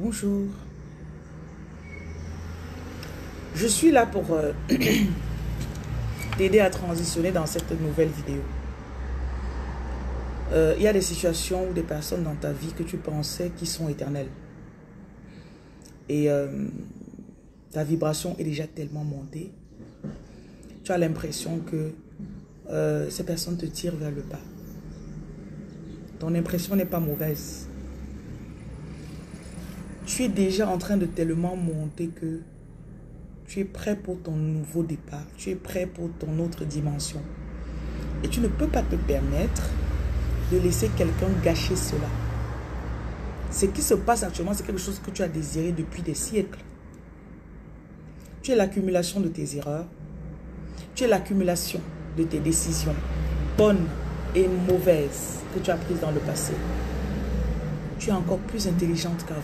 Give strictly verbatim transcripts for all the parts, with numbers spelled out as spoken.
Bonjour. Je suis là pour euh, t'aider à transitionner dans cette nouvelle vidéo. Il euh, y a des situations ou des personnes dans ta vie que tu pensais qui sont éternelles. Et euh, ta vibration est déjà tellement montée. Tu as l'impression que euh, ces personnes te tirent vers le bas. Ton impression n'est pas mauvaise. Tu es déjà en train de tellement monter que tu es prêt pour ton nouveau départ. Tu es prêt pour ton autre dimension. Et tu ne peux pas te permettre de laisser quelqu'un gâcher cela. Ce qui se passe actuellement, c'est quelque chose que tu as désiré depuis des siècles. Tu es l'accumulation de tes erreurs. Tu es l'accumulation de tes décisions, bonnes et mauvaises, que tu as prises dans le passé. Tu es encore plus intelligente qu'avant.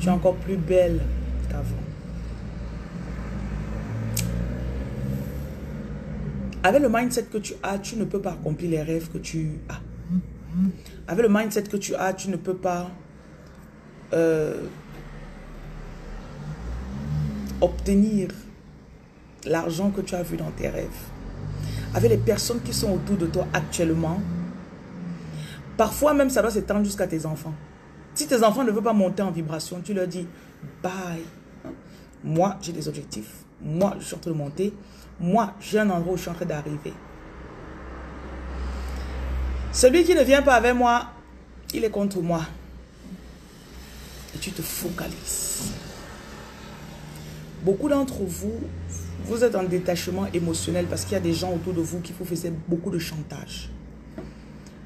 Tu es encore plus belle qu'avant. Avec le mindset que tu as, tu ne peux pas accomplir les rêves que tu as. Avec le mindset que tu as, tu ne peux pas euh, obtenir l'argent que tu as vu dans tes rêves. Avec les personnes qui sont autour de toi actuellement, parfois même ça doit s'étendre jusqu'à tes enfants. Si tes enfants ne veulent pas monter en vibration, tu leur dis « bye ». Moi, j'ai des objectifs. Moi, je suis en train de monter. Moi, j'ai un endroit où je suis en train d'arriver. Celui qui ne vient pas avec moi, il est contre moi. Et tu te focalises. Beaucoup d'entre vous, vous êtes en détachement émotionnel parce qu'il y a des gens autour de vous qui vous faisaient beaucoup de chantage.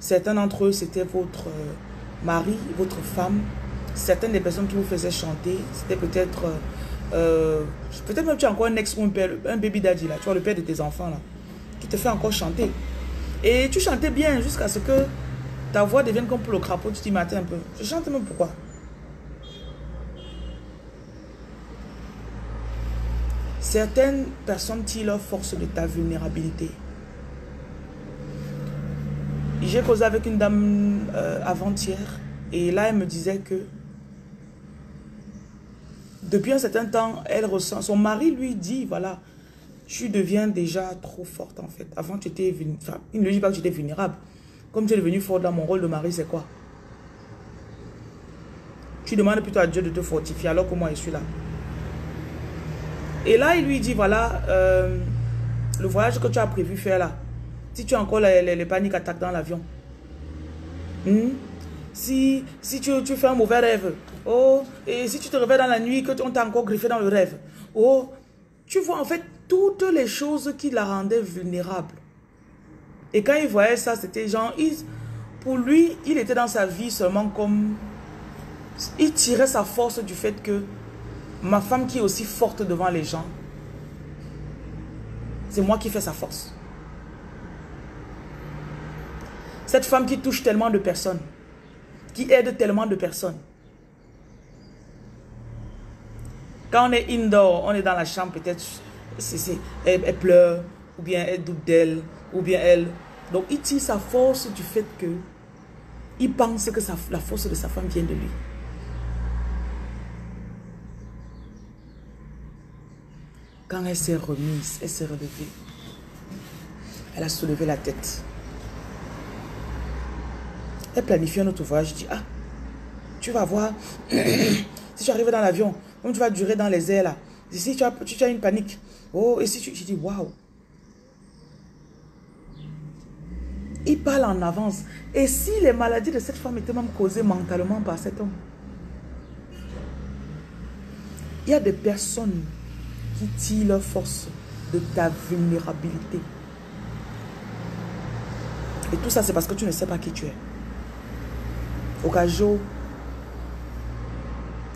Certains d'entre eux, c'était votre mari, votre femme. Certaines des personnes qui vous faisaient chanter, c'était peut-être... Euh, peut-être même tu as encore un ex ou un, père, un baby daddy là, tu vois, le père de tes enfants là, qui te fait encore chanter. Et tu chantais bien jusqu'à ce que ta voix devienne comme pour le crapaud, tu t'y matais un peu. Je chante même pourquoi. Certaines personnes tirent leur force de ta vulnérabilité. J'ai causé avec une dame euh, avant-hier et là elle me disait que depuis un certain temps, elle ressent, son mari lui dit, voilà, tu deviens déjà trop forte en fait. Avant, tu étais vulnérable. Il ne lui dit pas que tu étais vulnérable. Comme tu es devenue forte dans mon rôle de mari, c'est quoi? Tu demandes plutôt à Dieu de te fortifier alors que moi, je suis là. Et là, il lui dit, voilà, euh, le voyage que tu as prévu faire là, si tu as encore les, les, les paniques attaques dans l'avion, hmm? si, si tu, tu fais un mauvais rêve, oh, et si tu te réveilles dans la nuit, que on t'a encore griffé dans le rêve. Oh, tu vois en fait toutes les choses qui la rendaient vulnérable. Et quand il voyait ça, c'était genre, il, pour lui, il était dans sa vie seulement comme... Il tirait sa force du fait que ma femme qui est aussi forte devant les gens, c'est moi qui fais sa force. Cette femme qui touche tellement de personnes, qui aide tellement de personnes. Quand on est indoor, on est dans la chambre, peut-être, elle, elle pleure, ou bien elle doute d'elle, ou bien elle. Donc, il tire sa force du fait que il pense que sa, la force de sa femme vient de lui. Quand elle s'est remise, elle s'est relevée. Elle a soulevé la tête. Elle planifie un autre voyage. Je dis, ah, tu vas voir, si tu arrives dans l'avion, comme tu vas durer dans les airs là. Ici, tu as, tu as une panique. Oh, et si tu, tu dis, waouh. Il parle en avance. Et si les maladies de cette femme étaient même causées mentalement par cet homme? Il y a des personnes qui tirent leur force de ta vulnérabilité. Et tout ça, c'est parce que tu ne sais pas qui tu es. Au cas où,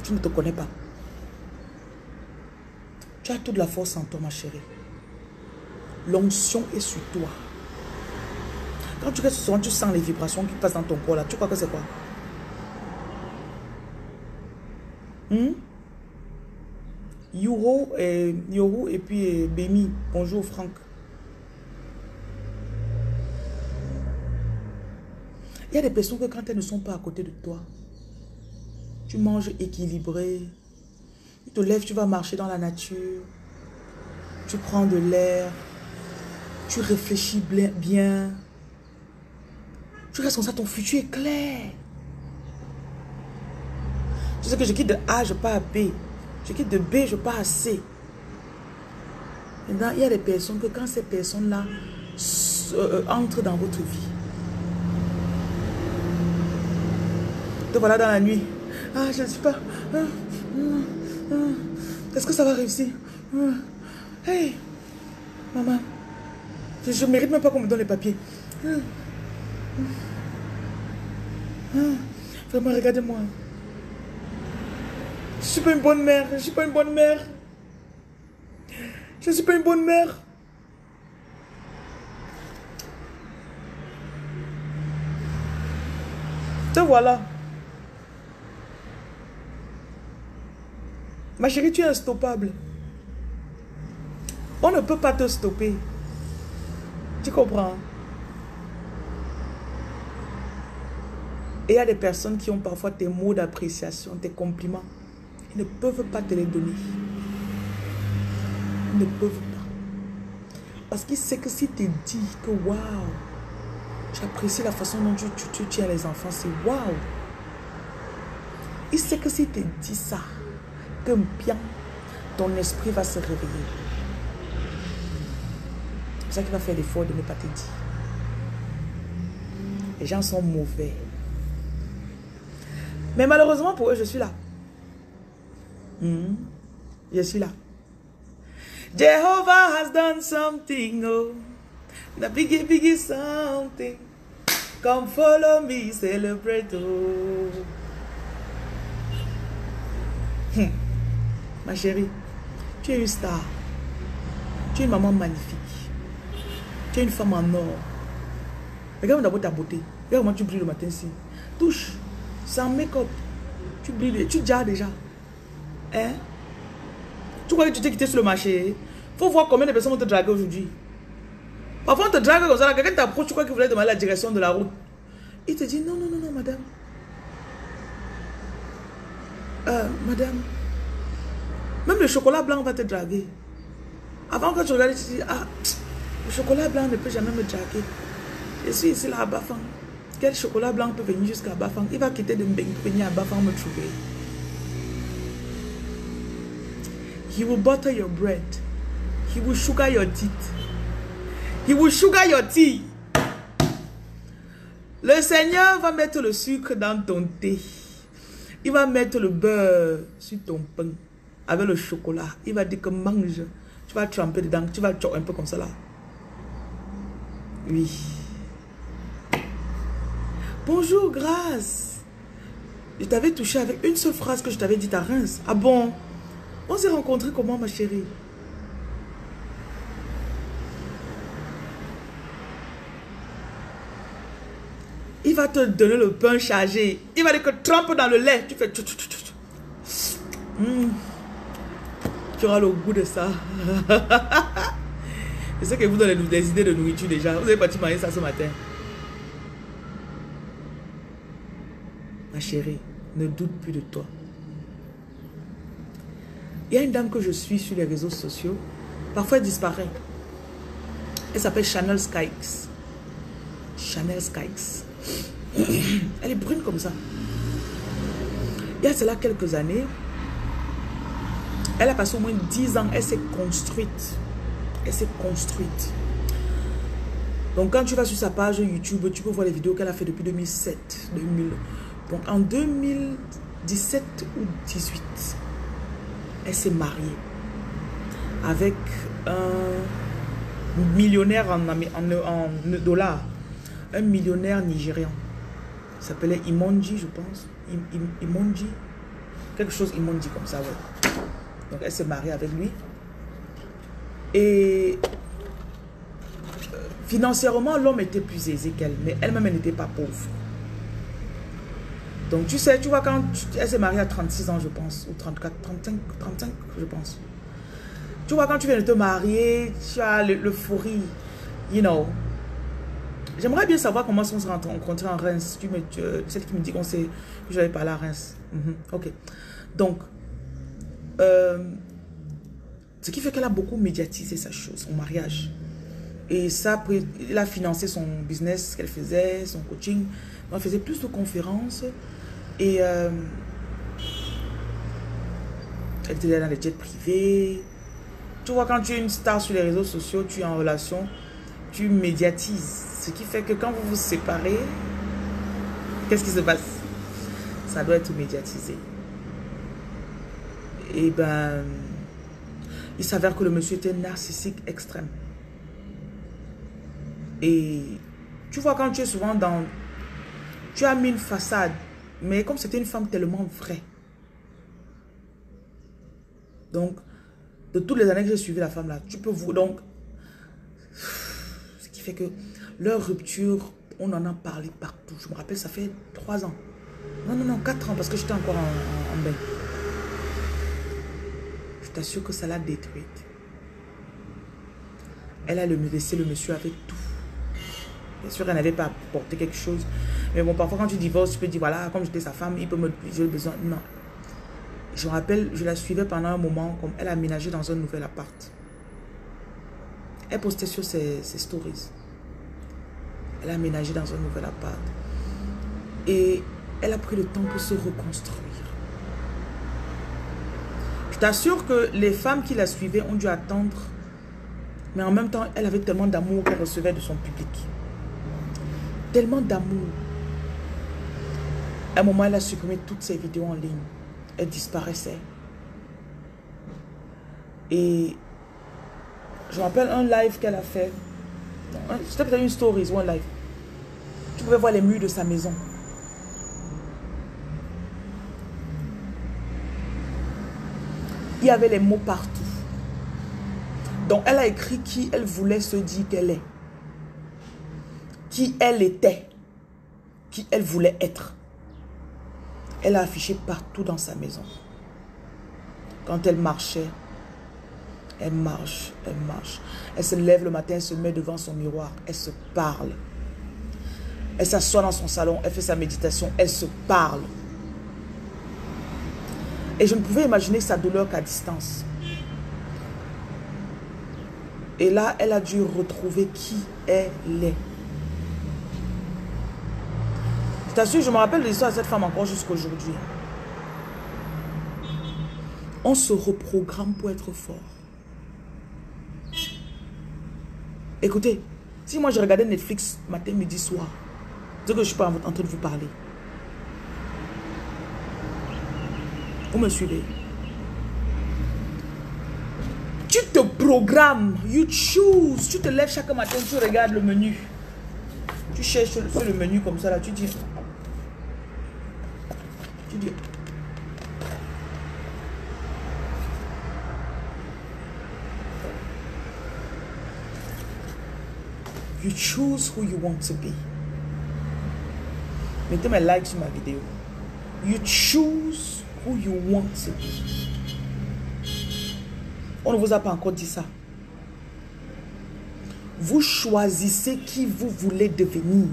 tu ne te connais pas. Tu as toute la force en toi, ma chérie. L'onction est sur toi. Quand tu restes souvent, tu sens les vibrations qui passent dans ton corps là. Tu crois que c'est quoi? hmm? Yoho et, Yoho et puis et Bémi. Bonjour Franck. Il y a des personnes que quand elles ne sont pas à côté de toi, tu manges équilibré, tu te lèves, tu vas marcher dans la nature, tu prends de l'air, tu réfléchis bien, tu restes comme ça, ton futur est clair. Tu sais que je quitte de A, je pars à B, je quitte de B, je pars à C. Maintenant, il y a des personnes que quand ces personnes-là euh, entrent dans votre vie, te voilà dans la nuit. Ah, je ne suis pas... Ah, ah, ah. Est-ce que ça va réussir? Ah. Hey, maman, je ne mérite même pas qu'on me donne les papiers. Ah. Ah. Vraiment, regardez-moi. Je ne suis pas une bonne mère. Je ne suis pas une bonne mère. Je ne suis pas une bonne mère. Te voilà. Ma chérie, tu es instoppable. On ne peut pas te stopper. Tu comprends? Et il y a des personnes qui ont parfois tes mots d'appréciation, tes compliments. Ils ne peuvent pas te les donner. Ils ne peuvent pas. Parce qu'ils savent que si tu dis que waouh, j'apprécie la façon dont tu, tu, tu tiens les enfants, c'est waouh. Ils savent que si tu dis ça, que bien, ton esprit va se réveiller. C'est pour ça qu'il va faire l'effort de ne pas te dire. Les gens sont mauvais. Mais malheureusement pour eux, je suis là. Mmh. Je suis là. Jehovah has done something, oh, the biggie, biggie something. Come follow me, celebrate, oh. Hum. Ma chérie, tu es une star. Tu es une maman magnifique. Tu es une femme en or. Regarde d'abord ta beauté. Regarde comment tu brilles le matin-ci. Touche, sans make-up. Tu brilles, tu déjà déjà. Hein? Tu crois que tu t'es quitté sur le marché? Faut voir combien de personnes vont te draguer aujourd'hui. Parfois on te drague comme ça. Quelqu'un t'approche, tu crois qu'il voulait demander la direction de la route. Il te dit non, non, non, non, madame. Euh, madame, même le chocolat blanc va te draguer. Avant, quand tu regardais, tu te dis, ah, le chocolat blanc ne peut jamais me draguer. Je suis ici, là, à Bafang. Quel chocolat blanc peut venir jusqu'à Bafang? Il va quitter de venir à Bafang me trouver. He will butter your bread. He will sugar your teeth. He will sugar your tea. Le Seigneur va mettre le sucre dans ton thé. Il va mettre le beurre sur ton pain avec le chocolat. Il va dire que mange. Tu vas tremper dedans. Tu vas choper un peu comme ça là. Oui. Bonjour, Grâce. Je t'avais touché avec une seule phrase que je t'avais dite à Reims. Ah bon? On s'est rencontrés comment, ma chérie? Il va te donner le pain chargé. Il va dire que trempe dans le lait. Tu fais... Mmh. Tu auras le goût de ça. Je sais que vous donnez des idées de nourriture déjà. Vous avez pas dû manger ça ce matin. Ma chérie, ne doute plus de toi. Il y a une dame que je suis sur les réseaux sociaux. Parfois, elle disparaît. Elle s'appelle Chanel Skyx. Chanel Skyx. Elle est brune comme ça. Il y a cela quelques années, elle a passé au moins dix ans, elle s'est construite. Elle s'est construite. Donc quand tu vas sur sa page YouTube, tu peux voir les vidéos qu'elle a fait depuis deux mille sept. deux mille. Donc en deux mille dix-sept ou deux mille dix-huit, elle s'est mariée avec un millionnaire en, en, en dollars. Un millionnaire nigérian. Il s'appelait Imonji, je pense. I, I, Imonji. Quelque chose Imonji comme ça, ouais. Donc elle s'est mariée avec lui. Et euh, financièrement, l'homme était plus aisé qu'elle. Mais elle-même, elle n'était pas pauvre. Donc tu sais, tu vois, quand tu, elle s'est mariée à trente-six ans, je pense. Ou trente-quatre, trente-cinq, trente-cinq, je pense. Tu vois, quand tu viens de te marier, tu as l'euphorie, you know. J'aimerais bien savoir comment on se rencontre en Reims. Tu me, tu, celle qui me dit qu'on sait que j'avais parlé à Reims. Mm-hmm. Ok. Donc, euh, ce qui fait qu'elle a beaucoup médiatisé sa chose, son mariage. Et ça, elle a financé son business qu'elle faisait, son coaching. Elle faisait plus de conférences. Et euh, elle était dans les jets privés. Tu vois, quand tu es une star sur les réseaux sociaux, tu es en relation, tu médiatises. Ce qui fait que quand vous vous séparez, qu'est-ce qui se passe? Ça doit être médiatisé. Et ben, il s'avère que le monsieur était narcissique extrême. Et tu vois, quand tu es souvent dans... Tu as mis une façade, mais comme c'était une femme tellement vraie. Donc, de toutes les années que j'ai suivi la femme là, tu peux vous... Donc, ce qui fait que leur rupture, on en a parlé partout. Je me rappelle, ça fait trois ans. Non, non, non, quatre ans, parce que j'étais encore en, en, en bain. Je t'assure que ça l'a détruite. Elle a laissé le monsieur avec tout. Bien sûr, elle n'avait pas apporté quelque chose. Mais bon, parfois, quand tu divorces, tu peux dire, voilà, comme j'étais sa femme, il peut me... J'ai besoin... Non. Je me rappelle, je la suivais pendant un moment, comme elle a aménagé dans un nouvel appart. Elle postait sur ses, ses stories. Elle a aménagé dans un nouvel appart. Et elle a pris le temps pour se reconstruire. Je t'assure que les femmes qui la suivaient ont dû attendre. Mais en même temps, elle avait tellement d'amour qu'elle recevait de son public. Tellement d'amour. À un moment, elle a supprimé toutes ses vidéos en ligne. Elle disparaissait. Et je me rappelle un live qu'elle a fait. C'était peut-être une story ou un live. Tu pouvais voir les murs de sa maison. Il y avait les mots partout. Donc, elle a écrit qui elle voulait se dire qu'elle est. Qui elle était. Qui elle voulait être. Elle a affiché partout dans sa maison. Quand elle marchait, elle marche, elle marche. Elle se lève le matin, elle se met devant son miroir, elle se parle. Elle s'assoit dans son salon, elle fait sa méditation, elle se parle. Et je ne pouvais imaginer sa douleur qu'à distance. Et là, elle a dû retrouver qui elle est. Je t'assure, je me rappelle de l'histoire de cette femme encore jusqu'aujourd'hui. On se reprogramme pour être fort. Écoutez, si moi je regardais Netflix matin, midi, soir, c'est que je suis pas en train de vous parler. Vous me suivez? Tu te programmes, you choose, tu te lèves chaque matin, tu regardes le menu. Tu cherches sur le menu comme ça là, tu dis... Tu dis. You choose who you want to be. Mettez mes likes sur ma vidéo. You choose who you want to be. On ne vous a pas encore dit ça. Vous choisissez qui vous voulez devenir.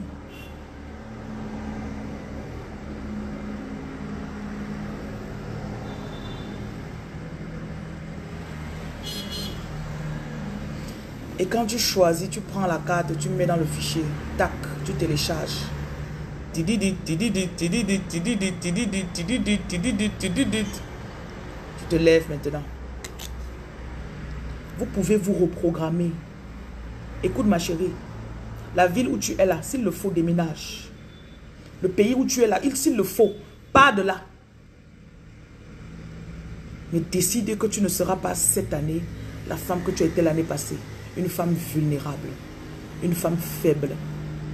Et quand tu choisis, tu prends la carte, tu mets dans le fichier, tac, tu télécharges. Tu te lèves maintenant. Vous pouvez vous reprogrammer. Écoute ma chérie, la ville où tu es là, s'il le faut, déménage. Le pays où tu es là, s'il le faut, pas de là. Mais décide que tu ne seras pas cette année la femme que tu étais l'année passée. Une femme vulnérable, une femme faible,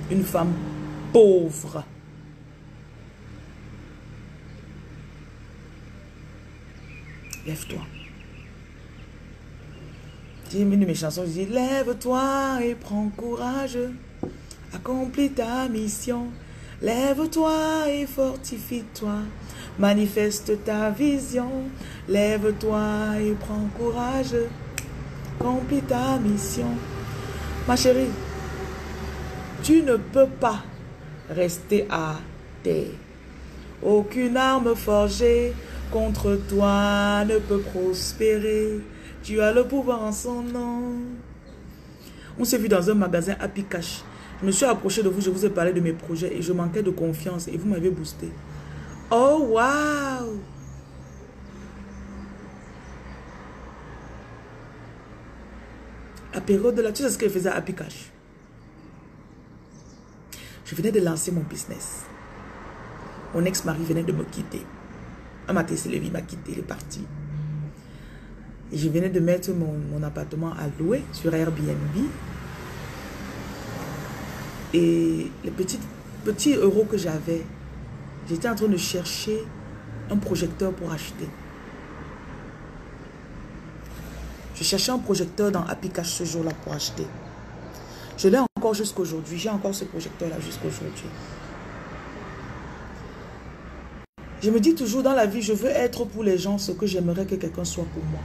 une femme pauvre. Lève-toi. J'ai une de mes chansons, je dis, lève-toi et prends courage, accomplis ta mission. Lève-toi et fortifie-toi, manifeste ta vision. Lève-toi et prends courage. Accomplis ta mission. Ma chérie, tu ne peux pas rester à terre. Aucune arme forgée contre toi ne peut prospérer. Tu as le pouvoir en son nom. On s'est vu dans un magasin Happy Cash. Je me suis approché de vous, je vous ai parlé de mes projets et je manquais de confiance et vous m'avez boosté. Oh, waouh! À période de là, tu sais ce que je faisais à Happy Cash? Je venais de lancer mon business. Mon ex-mari venait de me quitter. Un matin, c'est levé, il m'a quitté, il est parti. Et je venais de mettre mon, mon appartement à louer sur Airbnb. Et les petits, petits euros que j'avais, j'étais en train de chercher un projecteur pour acheter. Je cherchais un projecteur dans Happy Cash ce jour-là pour acheter. Je l'ai encore jusqu'aujourd'hui. J'ai encore ce projecteur-là jusqu'aujourd'hui. Je me dis toujours dans la vie, je veux être pour les gens ce que j'aimerais que quelqu'un soit pour moi.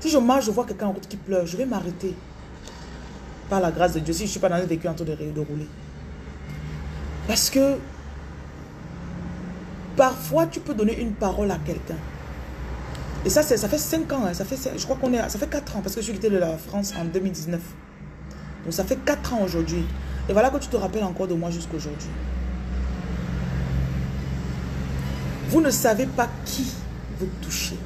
Si je marche, je vois quelqu'un en route qui pleure, je vais m'arrêter. Par la grâce de Dieu, si je ne suis pas dans un véhicule en train de rouler. Parce que parfois, tu peux donner une parole à quelqu'un. Et ça, ça fait cinq ans. Hein. Ça fait, je crois qu'on est, ça fait quatre ans parce que je suis quittée de la France en deux mille dix-neuf. Donc ça fait quatre ans aujourd'hui. Et voilà que tu te rappelles encore de moi jusqu'aujourd'hui. Vous ne savez pas qui vous touchez.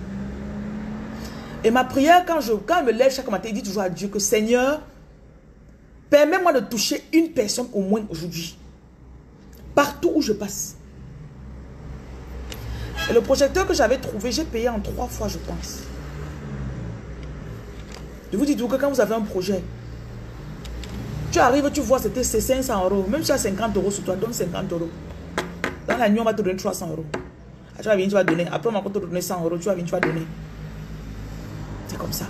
Et ma prière, quand je, quand je me lève chaque matin, il dit toujours à Dieu que Seigneur, permets-moi de toucher une personne au moins aujourd'hui. Partout où je passe. Et le projecteur que j'avais trouvé, j'ai payé en trois fois, je pense. Je vous dis donc que quand vous avez un projet, tu arrives, tu vois, c'était cinq cents euros. Même si tu as cinquante euros sur toi, donne cinquante euros. Dans la nuit, on va te donner trois cents euros. Tu vas venir, tu vas donner. Après, on va te donner cent euros. Tu vas venir, tu vas donner. C'est comme ça.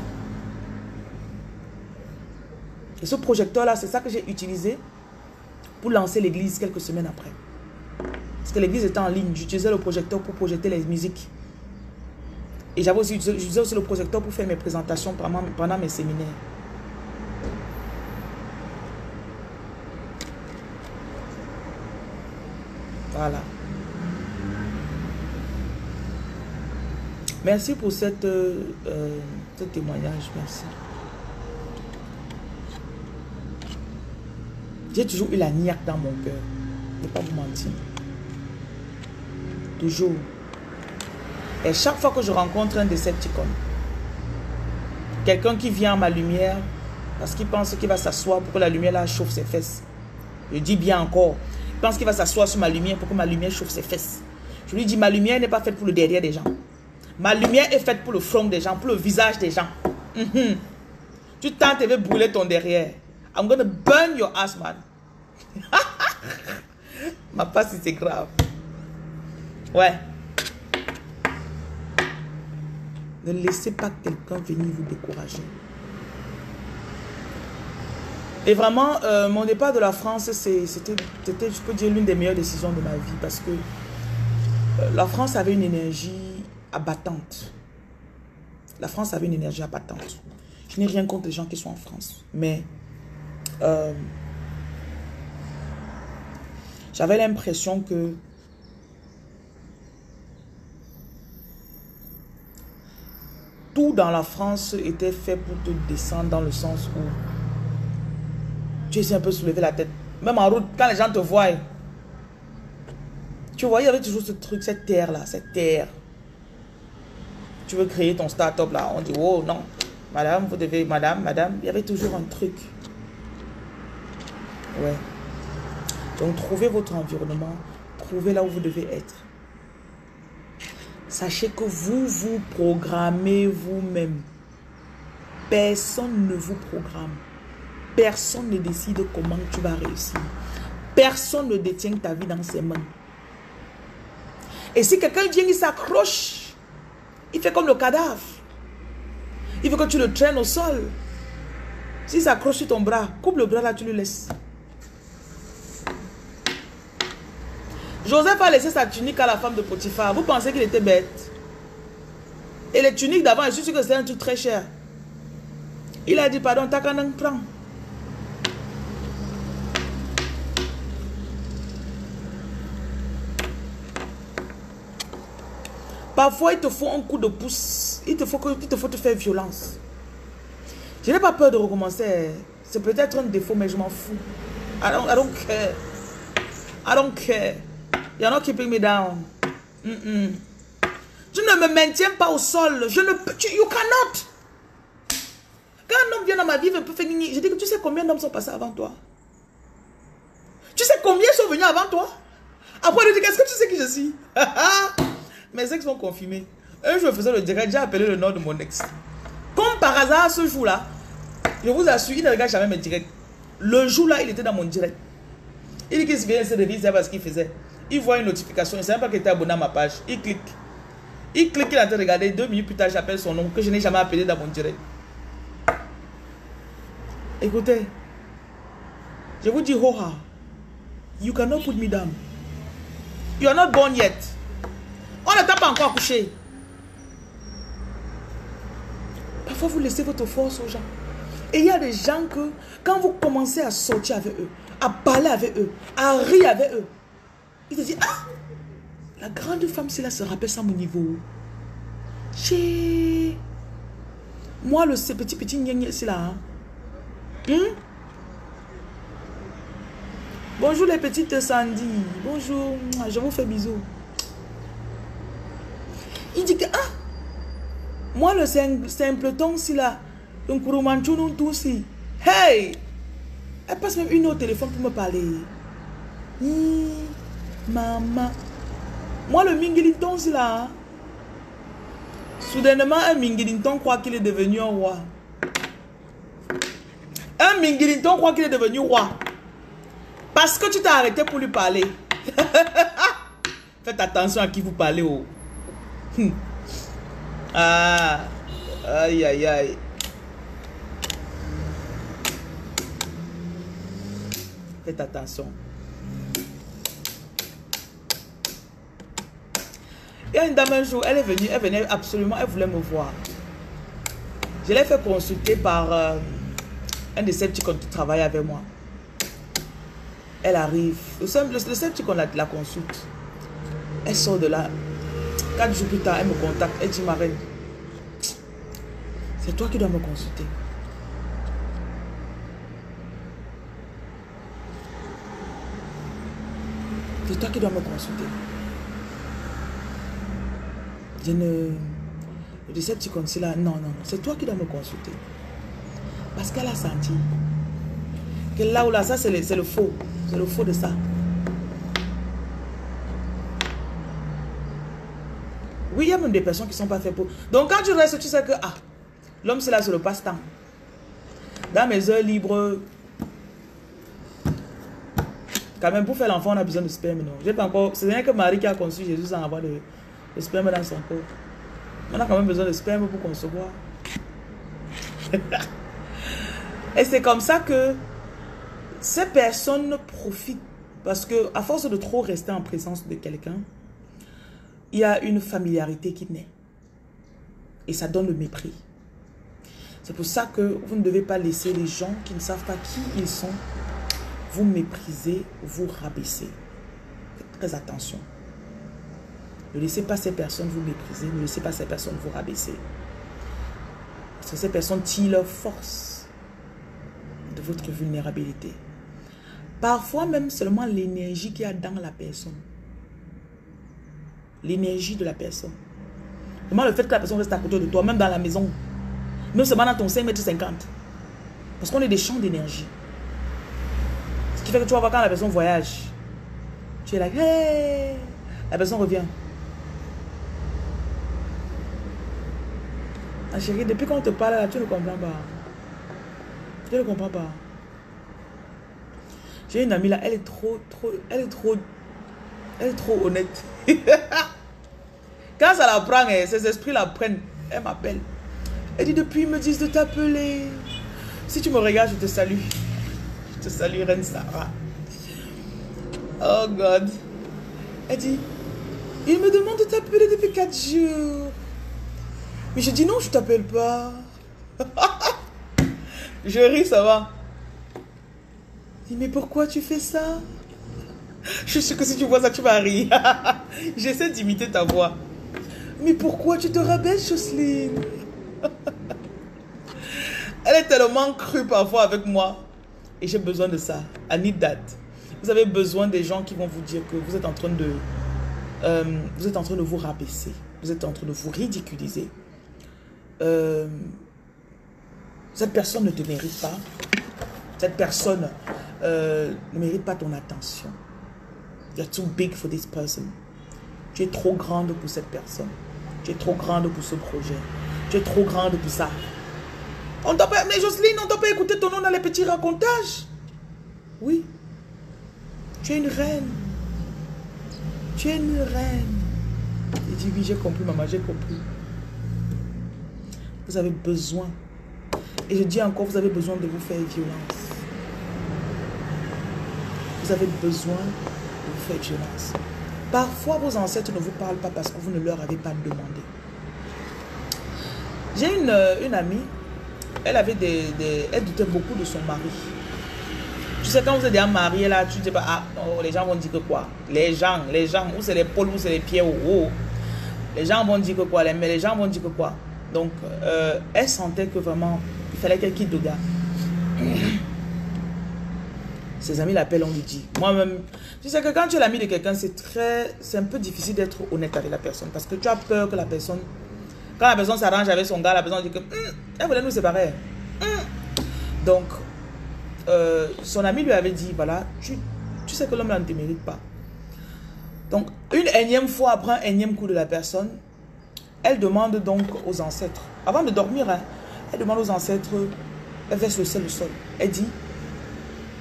Et ce projecteur-là, c'est ça que j'ai utilisé pour lancer l'église quelques semaines après. Parce que l'église était en ligne. J'utilisais le projecteur pour projeter les musiques. Et j'avais aussi, j'utilisais aussi le projecteur pour faire mes présentations pendant, pendant mes séminaires. Voilà. Merci pour cette, euh, euh, ce témoignage. Merci. J'ai toujours eu la niaque dans mon cœur. Je ne vais pas vous mentir. Toujours. Et chaque fois que je rencontre un décepticon, quelqu'un qui vient à ma lumière parce qu'il pense qu'il va s'asseoir pour que la lumière là chauffe ses fesses. Je dis bien encore. Il pense qu'il va s'asseoir sur ma lumière pour que ma lumière chauffe ses fesses. Je lui dis, ma lumière n'est pas faite pour le derrière des gens. Ma lumière est faite pour le front des gens, pour le visage des gens. Mm-hmm. Tu tentes de brûler ton derrière. I'm going to burn your ass, man. Ma passe, c'est grave. Ouais. Ne laissez pas quelqu'un venir vous décourager. Et vraiment, euh, mon départ de la France, c'était, je peux dire, l'une des meilleures décisions de ma vie. Parce que euh, la France avait une énergie abattante. La France avait une énergie abattante. Je n'ai rien contre les gens qui sont en France. Mais... Euh, j'avais l'impression que tout dans la France était fait pour te descendre, dans le sens où tu essaies un peu de soulever la tête. Même en route, quand les gens te voient, tu vois, il y avait toujours ce truc, cette terre-là, cette terre. Tu veux créer ton start-up là, on dit, oh non, madame, vous devez, madame, madame. Il y avait toujours un truc. Ouais. Donc, trouvez votre environnement. Trouvez là où vous devez être. Sachez que vous vous programmez vous-même. Personne ne vous programme. Personne ne décide comment tu vas réussir. Personne ne détient ta vie dans ses mains. Et si quelqu'un vient, il s'accroche. Il fait comme le cadavre. Il veut que tu le traînes au sol. S'il s'accroche sur ton bras, coupe le bras là, tu le laisses. Joseph a laissé sa tunique à la femme de Potiphar. Vous pensez qu'il était bête? Et les tuniques d'avant, je suis sûr que c'est un truc très cher. Il a dit, pardon, Takanan, prends. Parfois, il te faut un coup de pouce. Il te faut, il te, faut te faire violence. Je n'ai pas peur de recommencer. C'est peut-être un défaut, mais je m'en fous. I don't, I don't care. I don't care. You're not keeping me down. Mm -mm. Je ne me maintiens pas au sol. Je ne peux... You cannot. Quand un homme vient dans ma vie, il peut faire... Je dis que tu sais combien d'hommes sont passés avant toi? Tu sais combien sont venus avant toi? Après, je dis, qu'est-ce que tu sais qui je suis? Mes ex sont confirmés. Un jour, je faisais le direct, j'ai appelé le nom de mon ex. Comme par hasard, ce jour-là, je vous assure, il ne regarde jamais mes directs. Le jour-là, il était dans mon direct. Il dit qu'il se vient se réviser parce qu'il faisait. Il voit une notification, il ne savait pas qu'il était abonné à ma page. Il clique. Il clique, il est en train de regarder. Deux minutes plus tard, j'appelle son nom, que je n'ai jamais appelé dans mon direct. Écoutez, je vous dis, hoha, you cannot put me down. You are not born yet. On ne t'a pas encore couché. Parfois, vous laissez votre force aux gens. Et il y a des gens que, quand vous commencez à sortir avec eux, à parler avec eux, à rire avec eux, ils te disent, ah, la grande femme, celle-là se rappelle ça à mon niveau. Chez... Moi, le petit petit gnagnette, c'est là. Hein? Hum? Bonjour les petites Sandy. Bonjour, je vous fais bisous. Il dit que, ah, moi le simpleton, si là, un kouroumanchounou tout si. Hey! Elle passe même une heure au téléphone pour me parler. Ni, maman. Moi le mingiliton, si là. Soudainement, un mingiliton croit qu'il est devenu un roi. Un mingiliton croit qu'il est devenu roi. Parce que tu t'es arrêté pour lui parler. Faites attention à qui vous parlez. Oh. Ah. Aïe, aïe, aïe. Faites attention. Il y a une dame un jour, elle est venue, elle venait absolument, elle voulait me voir. Je l'ai fait consulter par euh, un de ces petits qui travaille avec moi. Elle arrive. Le seul, le, le seul petit qu'on la, la consulte, elle sort de là. Quatre jours plus tard, elle me contacte. Elle dit, ma reine, c'est toi qui dois me consulter. C'est toi qui dois me consulter. Je ne... Le décepticon, c'est là. Non, non, non. C'est toi qui dois me consulter. Parce qu'elle a senti que là ou là, ça c'est le, le faux. C'est le faux de ça. Oui, il y a même des personnes qui ne sont pas faites pour... Donc quand tu restes, tu sais que... Ah, l'homme, c'est là, c'est le passe-temps. Dans mes heures libres... Quand même, pour faire l'enfant, on a besoin de sperme, non? J'ai pas encore... C'est rien que Marie qui a conçu Jésus sans avoir de, de sperme dans son corps. On a quand même besoin de sperme pour concevoir. Et c'est comme ça que... Ces personnes profitent parce que à force de trop rester en présence de quelqu'un, il y a une familiarité qui naît. Et ça donne le mépris. C'est pour ça que vous ne devez pas laisser les gens qui ne savent pas qui ils sont vous mépriser, vous rabaisser. Faites très attention. Ne laissez pas ces personnes vous mépriser, ne laissez pas ces personnes vous rabaisser. Parce que ces personnes tirent leur force de votre vulnérabilité. Parfois même seulement l'énergie qu'il y a dans la personne. L'énergie de la personne. Seulement le fait que la personne reste à côté de toi, même dans la maison. Même seulement dans ton cinq mètres cinquante. Parce qu'on est des champs d'énergie. Ce qui fait que tu vas voir quand la personne voyage. Tu es là, hey! La personne revient. Ah chérie, depuis qu'on te parle là, tu ne comprends pas. Tu ne comprends pas. J'ai une amie là, elle est trop, trop, elle est trop, elle est trop honnête. Quand ça la prend, eh, ses esprits la prennent, elle m'appelle. Elle dit, depuis ils me disent de t'appeler. Si tu me regardes, je te salue. Je te salue, Reine Sarah. Oh God. Elle dit, ils me demandent de t'appeler depuis quatre jours. Mais je dis, non, je ne t'appelle pas. Je ris, ça va. Mais pourquoi tu fais ça? Je suis sûre que si tu vois ça, tu vas rire. J'essaie d'imiter ta voix. Mais pourquoi tu te rabaisses, Jocelyne? Elle est tellement crue parfois avec moi. Et j'ai besoin de ça. I need that. Vous avez besoin des gens qui vont vous dire que vous êtes en train de... Euh, vous êtes en train de vous rabaisser. Vous êtes en train de vous ridiculiser. Euh, cette personne ne te mérite pas. Cette personne euh, ne mérite pas ton attention. You're too big for this person. Tu es trop grande pour cette personne. Tu es trop grande pour ce projet. Tu es trop grande pour ça. On t'a pas, mais Jocelyne, on t'a pas écouté ton nom dans les petits racontages. Oui. Tu es une reine. Tu es une reine. Il dit, oui, j'ai compris, maman, j'ai compris. Vous avez besoin. Et je dis encore, vous avez besoin de vous faire violence. Vous avez besoin de vous faire violence. Parfois, vos ancêtres ne vous parlent pas parce que vous ne leur avez pas demandé. J'ai une, une amie. Elle avait des, des... Elle doutait beaucoup de son mari. Tu sais, quand vous êtes déjà marié, là, tu te dis pas, ah, oh, les gens vont dire que quoi? Les gens, les gens, où c'est les pôles, où c'est les pieds, où, où? Les gens vont dire que quoi? Mais les gens vont dire que quoi? Donc, euh, elle sentait que vraiment, il fallait qu'elle quitte le gars. Ses amis l'appellent, on lui dit. Moi-même, tu sais que quand tu es l'ami de quelqu'un, c'est très... C'est un peu difficile d'être honnête avec la personne. Parce que tu as peur que la personne... Quand la personne s'arrange avec son gars, la personne dit que... Hum, elle voulait nous séparer. Hum. Donc, euh, son ami lui avait dit, voilà, tu, tu sais que l'homme là ne te mérite pas. Donc, une énième fois, après un énième coup de la personne, elle demande donc aux ancêtres, avant de dormir, hein, elle demande aux ancêtres, elle verse le sel au sol. Elle dit,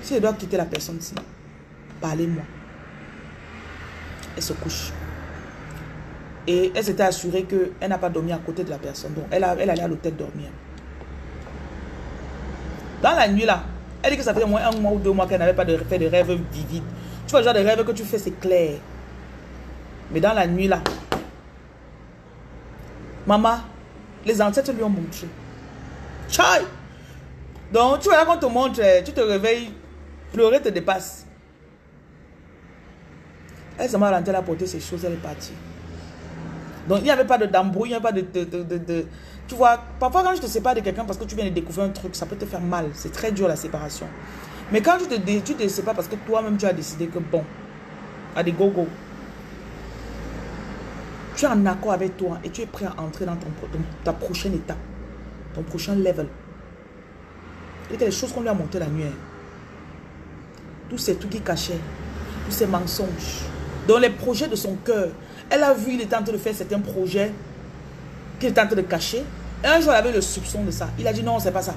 si elle doit quitter la personne-ci, parlez-moi. Elle se couche. Et elle s'était assurée qu'elle n'a pas dormi à côté de la personne. Donc, elle, a, elle allait à l'hôtel dormir. Dans la nuit, là, elle dit que ça faisait au moins un mois ou deux mois qu'elle n'avait pas de, fait de rêve vivide. Tu vois, le genre de rêve que tu fais, c'est clair. Mais dans la nuit, là, maman, les ancêtres lui ont montré. Chai! Donc, tu vois, là, quand on te montre, tu te réveilles, pleurer te dépasse. Elle s'est mal rentrée, elle a porté ses choses, elle est partie. Donc, il n'y avait pas d'embrouille, il n'y avait pas de, de, de, de, de... Tu vois, parfois quand je te sépare de quelqu'un parce que tu viens de découvrir un truc, ça peut te faire mal. C'est très dur la séparation. Mais quand tu te, tu te sépares parce que toi-même, tu as décidé que bon, à des go-go, tu es en accord avec toi et tu es prêt à entrer dans ton, ton, ta prochaine étape, ton prochain level. Il y a des choses qu'on lui a montées la nuit. Hein. Tous ces trucs qu'il cachait, tous ces mensonges, dans les projets de son cœur. Elle a vu, il était en train de faire certains projets qu'il était en train de cacher. Et un jour, elle avait le soupçon de ça. Il a dit non, c'est pas ça.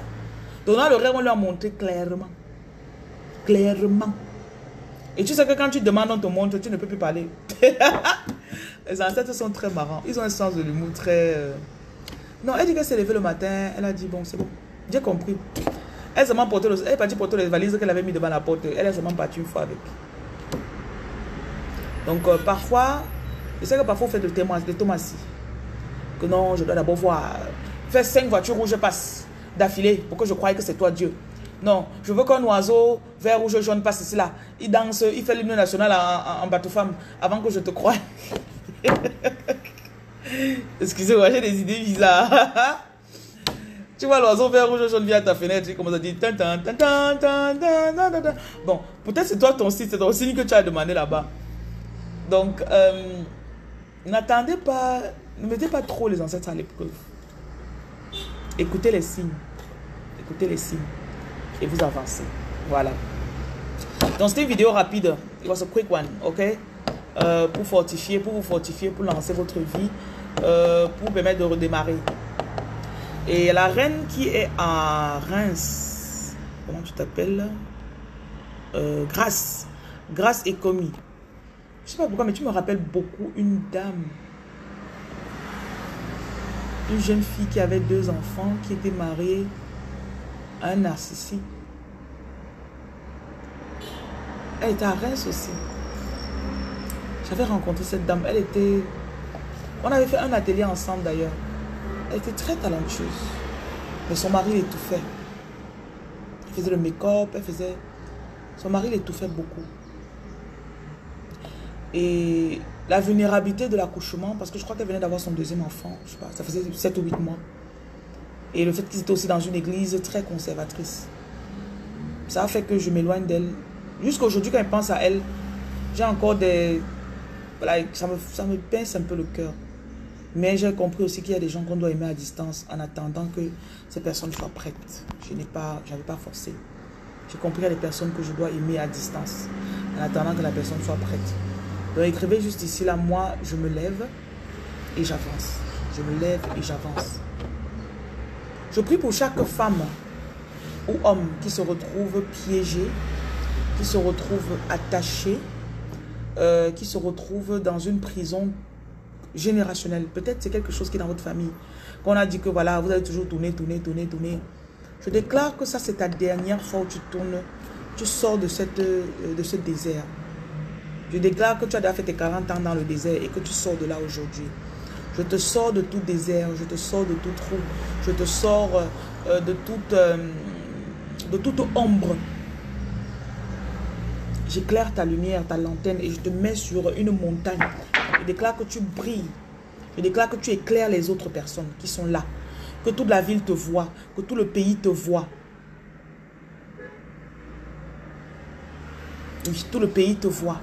Donc, dans le rêve, on lui a montré clairement. Clairement. Et tu sais que quand tu demandes, on te montre, tu ne peux plus parler. Les ancêtres sont très marrants. Ils ont un sens de l'humour très... Non, elle dit qu'elle s'est levée le matin. Elle a dit, bon, c'est bon. J'ai compris. Elle, seulement porté le... elle est partie porter les valises qu'elle avait mis devant la porte. Elle est seulement partie une fois avec. Donc, euh, parfois... Je sais que parfois on fait de Thomasy. Que non, je dois d'abord voir. Faire cinq voitures où je passe d'affilée pour que je croie que c'est toi Dieu. Non, je veux qu'un oiseau vert, rouge, jaune passe ici là. Il danse, il fait l'hymne national en, en, en bateau femme avant que je te croie. Excusez-moi, j'ai des idées bizarres. Tu vois l'oiseau vert, rouge, jaune vient à ta fenêtre, il commence à dire. Bon, peut-être c'est toi ton signe, c'est ton signe que tu as demandé là-bas. Donc, euh, n'attendez pas, ne mettez pas trop les ancêtres à l'épreuve. Écoutez les signes. Écoutez les signes. Et vous avancez. Voilà. Donc, c'était une vidéo rapide. It was a quick one, ok? Euh, pour fortifier, pour vous fortifier, pour lancer votre vie, euh, pour permettre de redémarrer. Et la reine qui est à Reims, comment tu t'appelles? euh, Grâce. Grâce Ekomi. Je sais pas pourquoi, mais tu me rappelles beaucoup une dame. Une jeune fille qui avait deux enfants, qui était mariée à un narcissique. Elle était à Reims aussi. J'avais rencontré cette dame. Elle était... On avait fait un atelier ensemble d'ailleurs. Elle était très talentueuse. Mais son mari l'étouffait. Elle faisait le make-up, elle faisait... Son mari l'étouffait beaucoup. Et la vulnérabilité de l'accouchement, parce que je crois qu'elle venait d'avoir son deuxième enfant, je sais pas, ça faisait sept ou huit mois. Et le fait qu'ils étaient aussi dans une église très conservatrice, ça a fait que je m'éloigne d'elle. Jusqu'à aujourd'hui, quand je pense à elle, j'ai encore des... Voilà, ça me, ça me pince un peu le cœur. Mais j'ai compris aussi qu'il y a des gens qu'on doit aimer à distance en attendant que ces personnes soient prêtes. Je n'ai pas, j'avais pas forcé. J'ai compris qu'il y a des personnes que je dois aimer à distance en attendant que la personne soit prête. Donc écrivez juste ici, là, moi, je me lève et j'avance. Je me lève et j'avance. Je prie pour chaque femme ou homme qui se retrouve piégé, qui se retrouve attaché, euh, qui se retrouve dans une prison générationnelle. Peut-être c'est quelque chose qui est dans votre famille. Qu'on a dit que voilà, vous allez toujours tourner, tourner, tourner, tourner. Je déclare que ça, c'est ta dernière fois où tu tournes, tu sors de, cette, de ce désert. Je déclare que tu as déjà fait tes quarante ans dans le désert et que tu sors de là aujourd'hui. Je te sors de tout désert, je te sors de tout trou, je te sors euh, de, toute, euh, de toute ombre. J'éclaire ta lumière, ta lanterne et je te mets sur une montagne. Je déclare que tu brilles. Je déclare que tu éclaires les autres personnes qui sont là. Que toute la ville te voit, que tout le pays te voit. Oui, tout le pays te voit.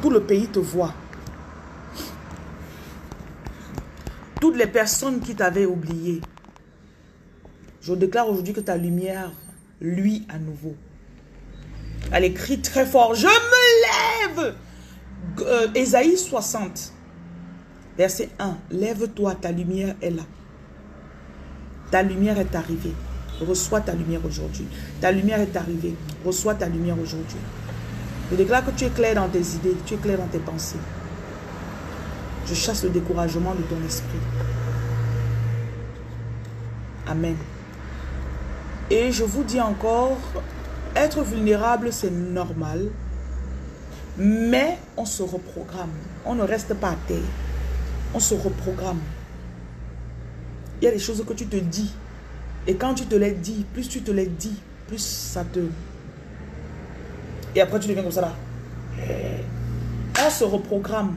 Tout le pays te voit. Toutes les personnes qui t'avaient oublié. Je déclare aujourd'hui que ta lumière, lui, à nouveau. Elle écrit très fort. Je me lève. Euh, Ésaïe soixante. Verset un. Lève-toi, ta lumière est là. Ta lumière est arrivée. Reçois ta lumière aujourd'hui. Ta lumière est arrivée. Reçois ta lumière aujourd'hui. Je déclare que tu es clair dans tes idées, tu es clair dans tes pensées. Je chasse le découragement de ton esprit. Amen. Et je vous dis encore, être vulnérable, c'est normal. Mais on se reprogramme. On ne reste pas à terre. On se reprogramme. Il y a des choses que tu te dis. Et quand tu te les dis, plus tu te les dis, plus ça te... Et après, tu deviens comme ça, là. On se reprogramme.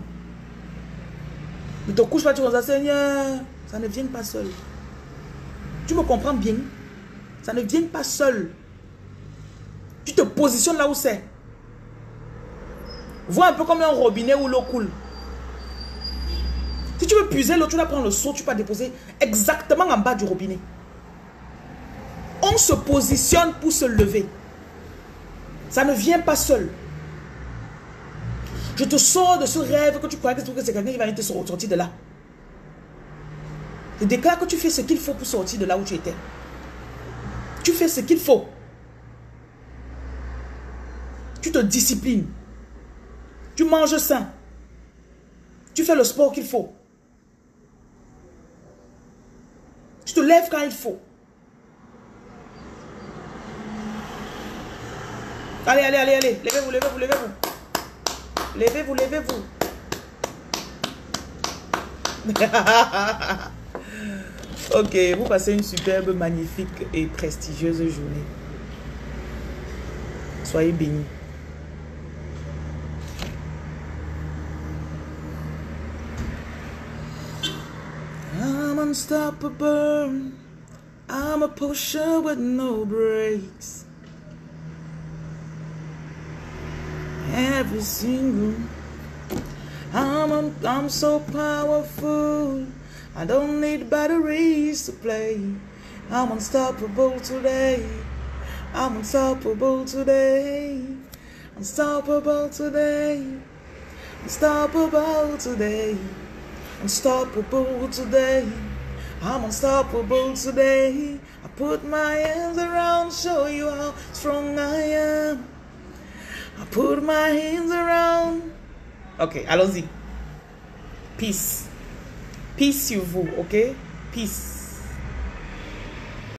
Ne te couche pas, tu vas dire, Seigneur, ça ne vient pas seul. Tu me comprends bien? Ça ne vient pas seul. Tu te positionnes là où c'est. Vois un peu comme un robinet où l'eau coule. Si tu veux puiser l'eau, tu dois prendre le seau, tu vas déposer exactement en bas du robinet. On se positionne pour se lever. Ça ne vient pas seul. Je te sors de ce rêve que tu crois que c'est quelqu'un qui va venir te sortir de là. Je déclare que tu fais ce qu'il faut pour sortir de là où tu étais. Tu fais ce qu'il faut. Tu te disciplines. Tu manges sain. Tu fais le sport qu'il faut. Tu te lèves quand il faut. Allez, allez, allez, allez. Levez-vous, levez-vous, levez-vous. Levez-vous, levez-vous. Ok, vous passez une superbe, magnifique et prestigieuse journée. Soyez bénis. I'm unstoppable. I'm a pusher with no brakes. Every single I'm, I'm, I'm so powerful. I don't need batteries to play. I'm unstoppable today. I'm unstoppable today. Unstoppable today. Unstoppable today. Unstoppable today. I'm unstoppable today. I put my hands around, show you how strong I am. I put my hands around. Ok, allons-y. Peace. Peace sur vous, ok? Peace.